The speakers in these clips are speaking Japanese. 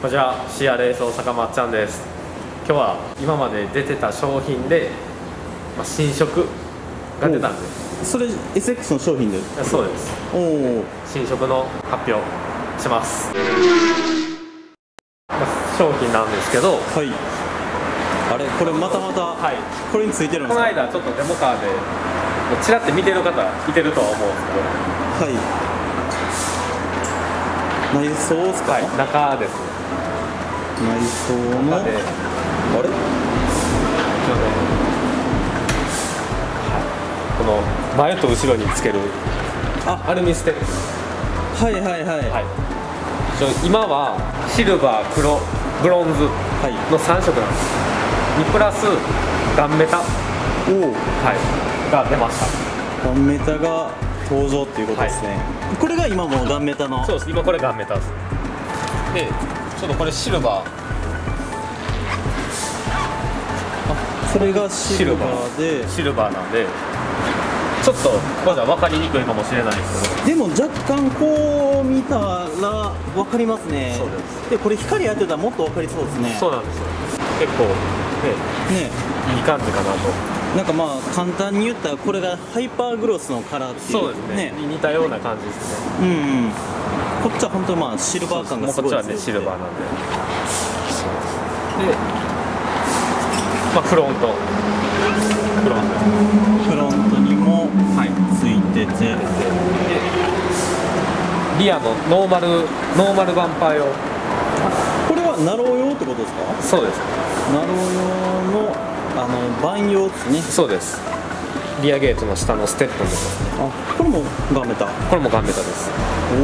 こちらシーアレース大阪まっちゃんです。今日は今まで出てた商品で、新色が出たんです。それ Essex の商品で？そうです。新色の発表します。商品なんですけど、あれこれまた、これについてるんですか？この間ちょっとデモカーでちらって見てる方いてるとは思うんですけど、内装ですか？中ですね。内装のあれ、この前と後ろにつけるアルミステップ。今はシルバー、黒、ブロンズの3色なんです。にプラスガンメタが出ました。ガンメタが登場っていうことですね。これが今もガンメタの？そうです。今これガンメタです。でちょっとこれシルバー、それがシルバーで、なんでちょっとまだ分かりにくいかもしれないですけど、でも若干こう見たら分かりますね。そうです。でこれ光当てたらもっと分かりそうですね。そうなんですよ。結構ね、いい感じかなと。なんか簡単に言ったらこれがハイパーグロスのカラーっていう。そうですね。似たような感じですね。こっちは本当にシルバー感がすごいですね。こっちはねシルバーなんで。で、フロントにもついてて、リアのノーマルバンパー用。これはナロー用ってことですか？そうです。ナロー用のバン用ですね。そうです。リアゲートの下のステップのところですね。これもガンメタ？これもガンメタです。こ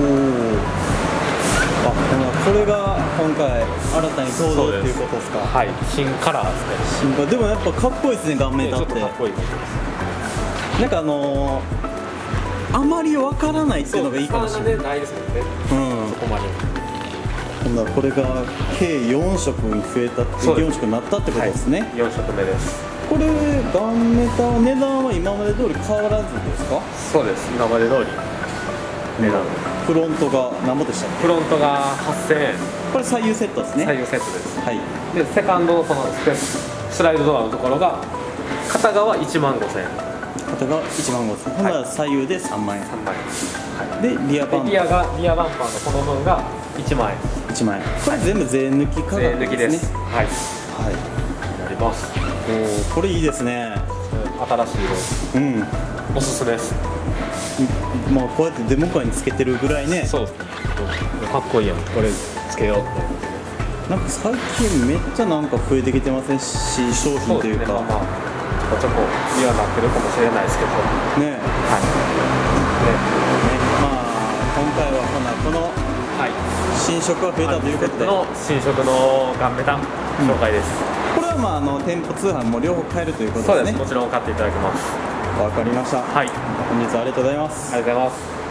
れが今回新たに登場っていうことですか？新カラーですね。でもやっぱかっこいいですね、ガンメタって。かっこいいです。なんかあまりわからないっていうのがいいかもしれないですよね。そこまで。これが計4色に増えたって、4色になったってことですね。4色目です。これガンメタ、値段は今まで通り変わらずですか？そうです。今まで通り値段。フロントが何本でしたっけ？フロントが8000円。これ左右セットですね。左右セットです。でセカンドのスライドドアのところが片側1万5000円。片側1万5000円。ほんなら左右で3万円。でリアバンパー、リアバンパーのこの分が1万円。これ全部税抜き価格ですね。なります。これいいですね。新しい色、おすすめです。こうやってデモカーにつけてるぐらいね。そうですね。かっこいいやん。これつけようって。なんか最近めっちゃなんか増えてきてません？新商品というか。ちょっとリアになってるかもしれないですけどね。今回はこの新色が増えたということで、新色のガンメタ紹介です。これは店舗通販も両方買えるということですね。そうです。もちろん買っていただけます。わかりました。本日はありがとうございます。ありがとうございます。